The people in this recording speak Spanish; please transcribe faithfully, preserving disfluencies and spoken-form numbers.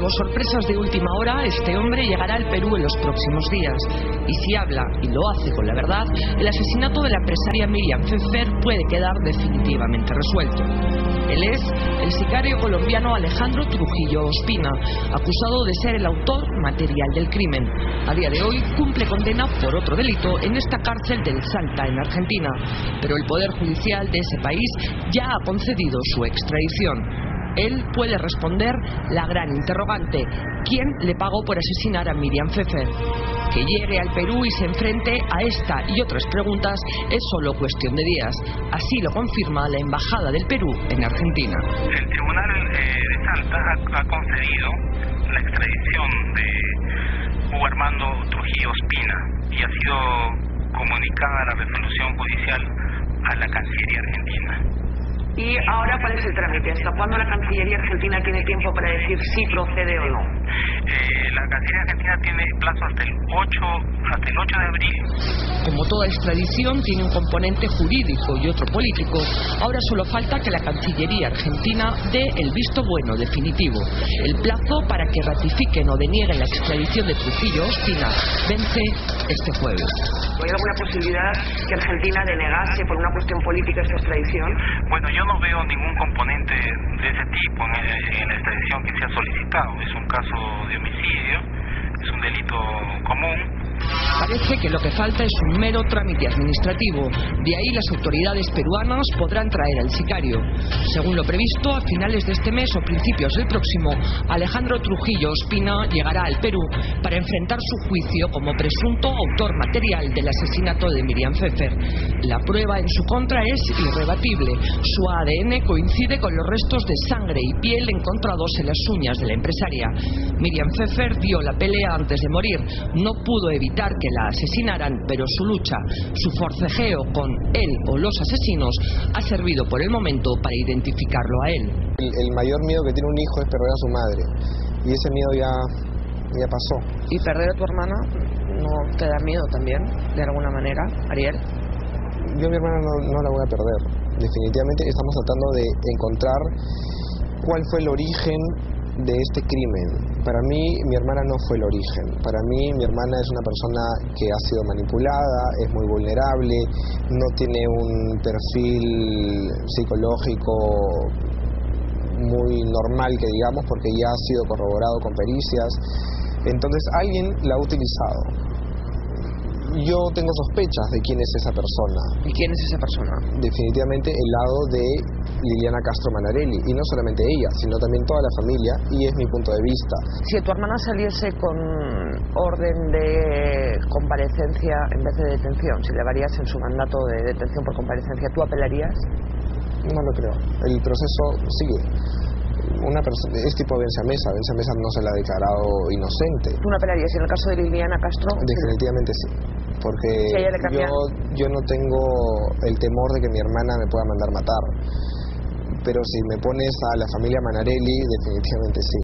Salvo sorpresas de última hora, este hombre llegará al Perú en los próximos días. Y si habla, y lo hace con la verdad, el asesinato de la empresaria Myriam Fefer puede quedar definitivamente resuelto. Él es el sicario colombiano Alejandro Trujillo Ospina, acusado de ser el autor material del crimen. A día de hoy cumple condena por otro delito en esta cárcel del Salta, en Argentina, pero el Poder Judicial de ese país ya ha concedido su extradición. Él puede responder la gran interrogante: ¿quién le pagó por asesinar a Myriam Fefer? Que llegue al Perú y se enfrente a esta y otras preguntas es solo cuestión de días. Así lo confirma la Embajada del Perú en Argentina. El Tribunal eh, de Salta ha, ha concedido la extradición de Hugo Armando Trujillo Ospina y ha sido comunicada la resolución judicial a la Cancillería Argentina. ¿Y ahora cuál es el trámite? ¿Hasta cuándo la Cancillería Argentina tiene tiempo para decir si procede o no? Eh, la Cancillería Argentina tiene plazo hasta el ocho de abril. Como toda extradición tiene un componente jurídico y otro político, ahora solo falta que la Cancillería Argentina dé el visto bueno definitivo. El plazo para que ratifiquen o denieguen la extradición de Trujillo Ospina vence este jueves. ¿Hay alguna posibilidad que Argentina denegase por una cuestión política esta extradición? Bueno, yo no veo ningún componente de ese tipo en, el, en la extradición que se ha solicitado. Es un caso de homicidio, es un delito común. Parece que lo que falta es un mero trámite administrativo. De ahí las autoridades peruanas podrán traer al sicario. Según lo previsto, a finales de este mes o principios del próximo, Alejandro Trujillo Ospina llegará al Perú para enfrentar su juicio como presunto autor material del asesinato de Myriam Fefer. La prueba en su contra es irrebatible. Su A D N coincide con los restos de sangre y piel encontrados en las uñas de la empresaria. Myriam Fefer dio la pelea antes de morir. No pudo evitar que la asesinaran, pero su lucha, su forcejeo con él o los asesinos, ha servido por el momento para identificarlo a él. El, el mayor miedo que tiene un hijo es perder a su madre, y ese miedo ya, ya pasó. ¿Y perder a tu hermana no te da miedo también, de alguna manera, Ariel? Yo a mi hermana no, no la voy a perder. Definitivamente estamos tratando de encontrar cuál fue el origen de este crimen. Para mí, mi hermana no fue el origen. Para mí, mi hermana es una persona que ha sido manipulada, es muy vulnerable, no tiene un perfil psicológico muy normal, que digamos, porque ya ha sido corroborado con pericias. Entonces, alguien la ha utilizado. Yo tengo sospechas de quién es esa persona. ¿Y quién es esa persona? Definitivamente el lado de Liliana Castro Mannarelli, y no solamente ella, sino también toda la familia, y es mi punto de vista. Si tu hermana saliese con orden de comparecencia en vez de detención, si le varías en su mandato de detención por comparecencia, ¿tú apelarías? No lo creo. El proceso sigue. Una persona, es tipo Vence a Mesa. Vence a Mesa no se la ha declarado inocente. ¿Tú no apelarías? ¿Y en el caso de Liliana Castro? Definitivamente sí. Porque si a ella le cambian... yo, yo no tengo el temor de que mi hermana me pueda mandar matar. Pero si me pones a la familia Mannarelli, definitivamente sí.